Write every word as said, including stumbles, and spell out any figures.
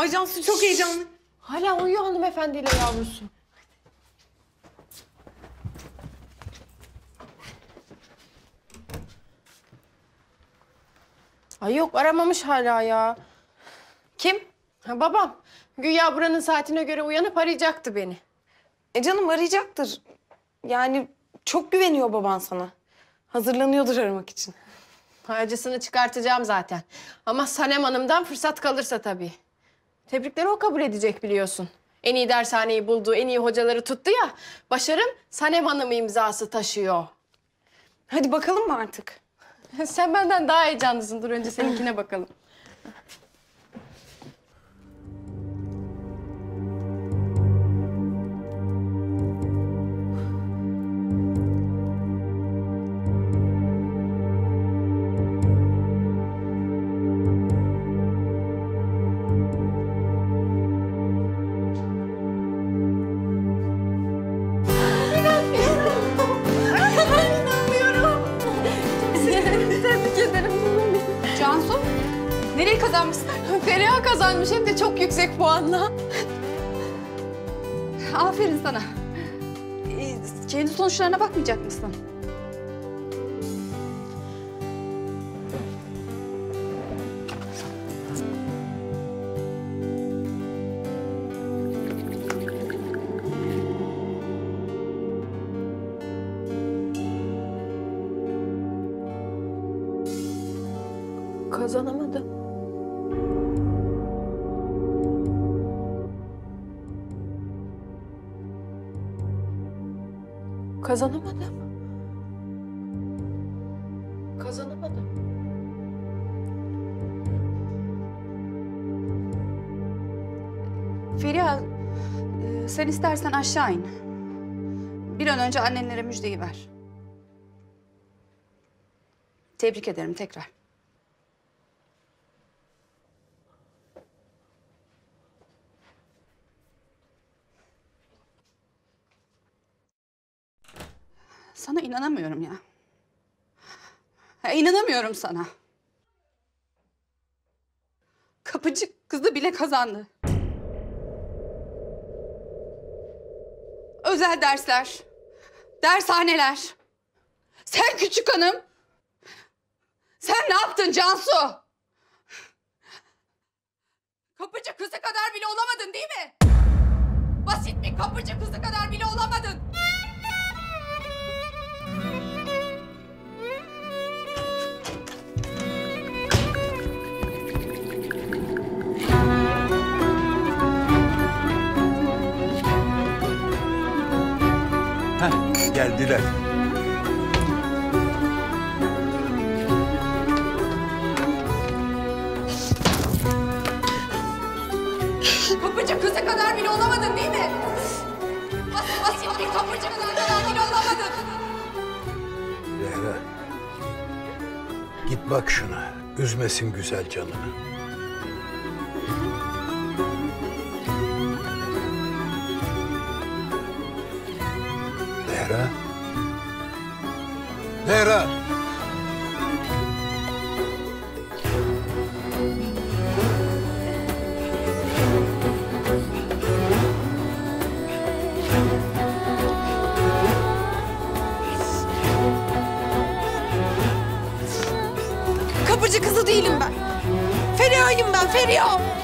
Ay Cansu çok heyecanlı. Hala uyuyor hanımefendiyle yavrusu. Ay yok, aramamış hala ya. Kim? Ha, babam. Güya buranın saatine göre uyanıp arayacaktı beni. E canım arayacaktır. Yani çok güveniyor baban sana. Hazırlanıyordur aramak için. Acısını çıkartacağım zaten. Ama Sanem Hanım'dan fırsat kalırsa tabii. Tebrikleri o kabul edecek biliyorsun. En iyi dershaneyi buldu, en iyi hocaları tuttu ya. Başarım Sanem Hanım imzası taşıyor. Hadi bakalım mı artık? Sen benden daha heyecanlısın. Dur önce seninkine bakalım. Nereye kazanmışsın? Feriha kazanmış hem de çok yüksek puanla. Aferin sana. Ee, kendi sonuçlarına bakmayacak mısın? Kazanamadım. Kazanamadım. Kazanamadım. Feriha, sen istersen aşağı in. Bir an önce annenlere müjdeyi ver. Tebrik ederim tekrar. Sana inanamıyorum ya. ya. İnanamıyorum sana. Kapıcı kızı bile kazandı. Özel dersler, dershaneler. Sen küçük hanım. Sen ne yaptın Cansu? Kapıcı kızı kadar bile olamadın değil mi? Basit bir kapıcı kızı kadar bile olamadın. Heh, geldiler. Kapıcı kızı kadar bile olamadın değil mi? Bas, basit bir kapıcı kızı kadar bile olamadın. Zehra, git bak şuna. Üzmesin güzel canını. Zehra. Zehra. Kapıcı kızı değilim ben. Feriha'yım ben, Feriha.